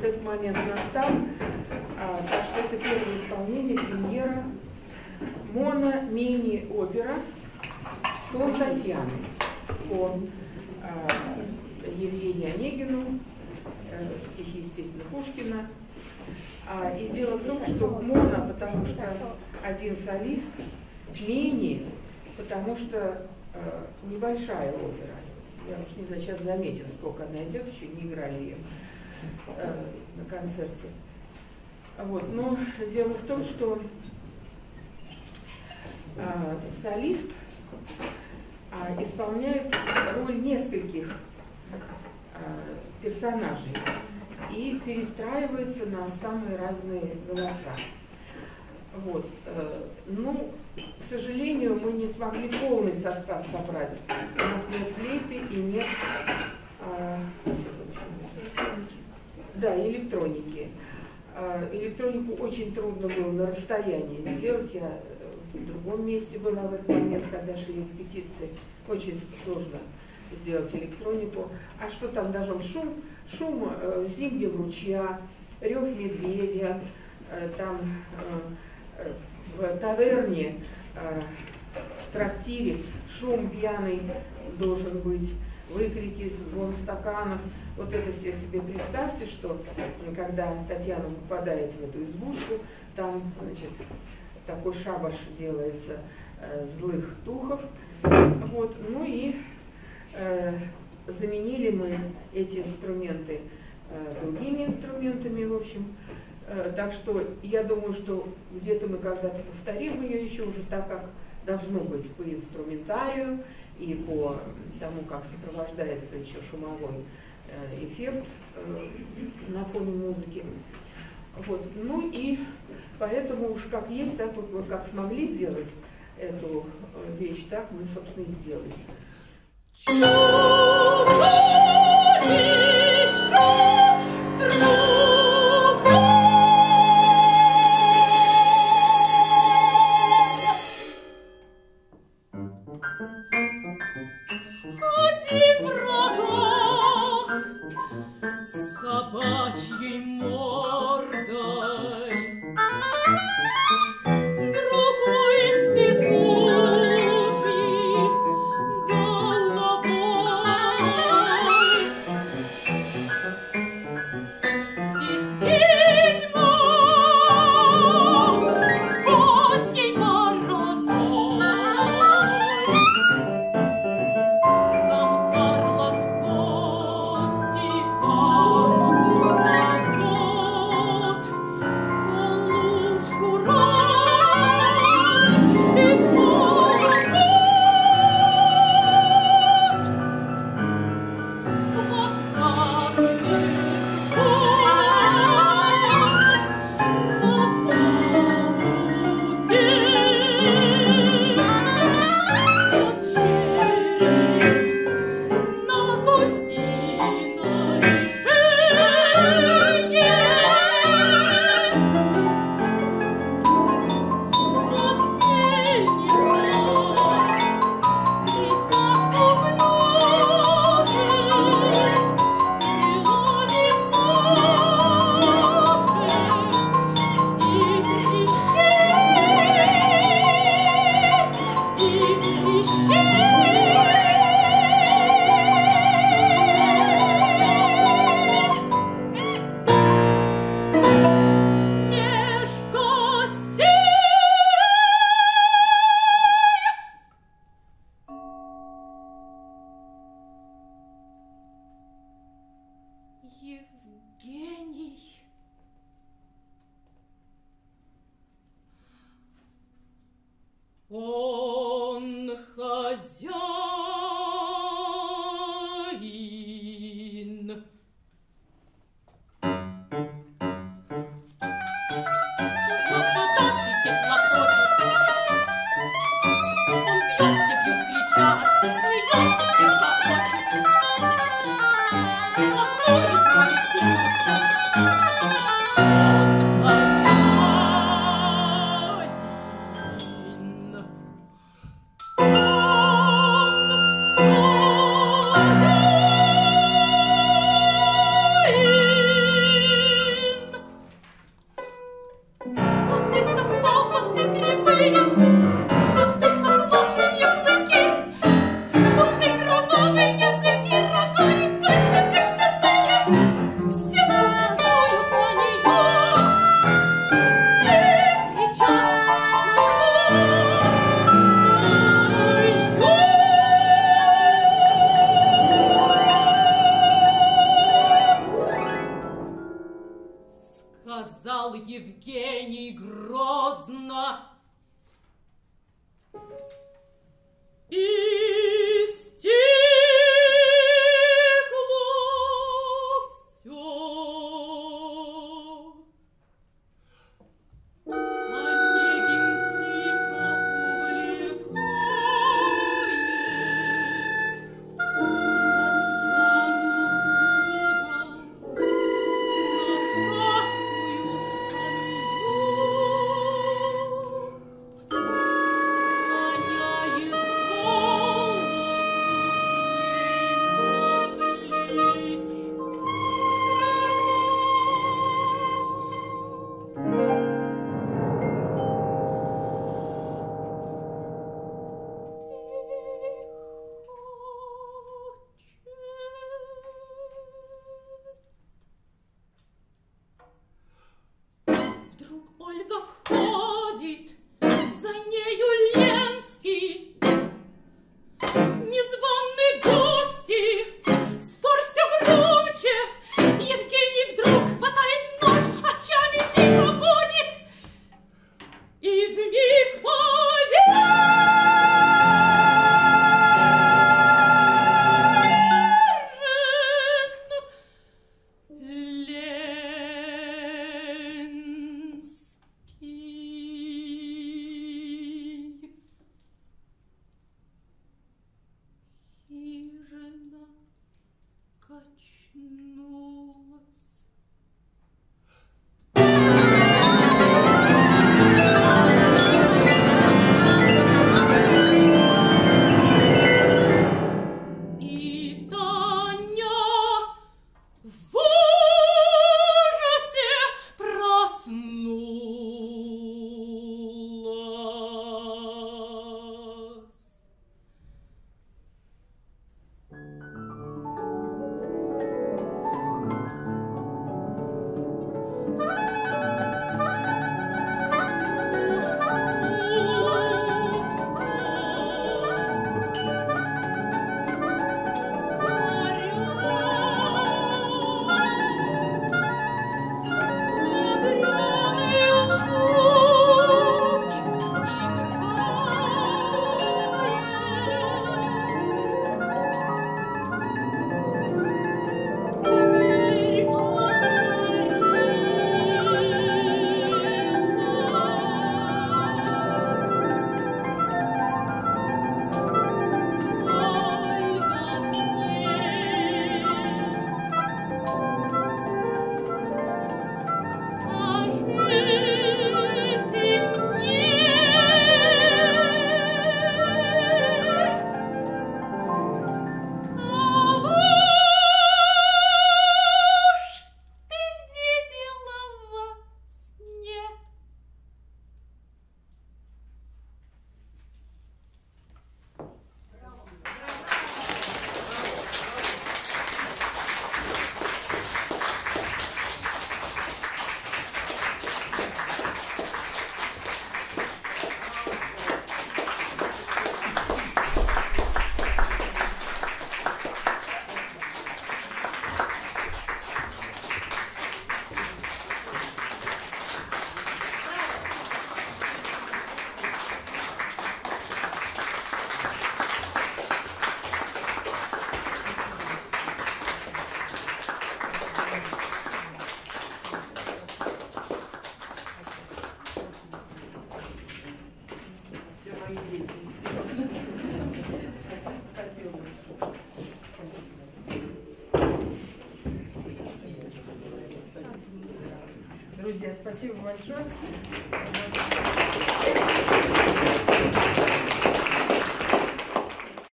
вот этот момент настал. Так что это первое исполнение, премьера моно-мини-опера «Сон Татьяны» по Евгению Онегину, стихи, естественно, Пушкина. И дело в том, что моно, потому что один солист, мини, потому что небольшая опера. Я уж не знаю, сейчас заметим, сколько она идет, еще не играли ее на концерте. Вот. Но дело в том, что солист исполняет роль нескольких персонажей и перестраивается на самые разные голоса. Вот. Ну, к сожалению, мы не смогли полный состав собрать. У нас нет флейты и нет электроники. Электронику очень трудно было на расстоянии сделать. Я в другом месте была в этот момент, когда шли репетиции. Очень сложно сделать электронику. А что там даже шум зимнего ручья, рев медведя, там в таверне, в трактире шум пьяный должен быть, выкрики, звон стаканов. Вот это все себе представьте, что когда Татьяна попадает в эту избушку, там, значит, такой шабаш делается злых духов. Вот. Ну и заменили мы эти инструменты другими инструментами, в общем. Так что я думаю, что где-то мы когда-то повторим ее еще, уже так как должно быть по инструментарию и по тому, как сопровождается еще шумовой эффект на фоне музыки. Вот. Ну и поэтому уж как есть, так вот мы как смогли сделать эту вещь, так мы, собственно, и сделали. Евгений он хозяин. Thank you. сказал Евгений грозно. И стихло все. Онегин тихо улегает, Татьяну в угол, на краткую скамью склоняет голову ей на плечо. Вдруг Ольга входит, за нею Ленский. Незваные гости, спор все громче. Евгений вдруг хватает нож, очами тихо водит. И вмиг поверен Ленский. Хижина качнулась. И Таня в ужасе проснулась. Скажи ты мне, кого ж ты видела во сне? Друзья, спасибо большое.